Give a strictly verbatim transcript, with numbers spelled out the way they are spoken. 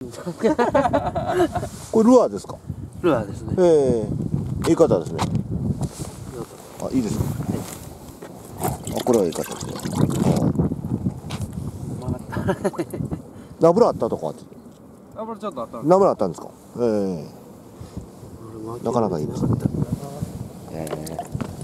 これルアーですか？ルアーですね。ええー、いい方ですね。あ、いいですね。はい、あ、これはいい方ですね。ナブラあったとかあって。ナブラちょっとあった。ナブラあったんですか？ええー。なかなかいいですね。ええー。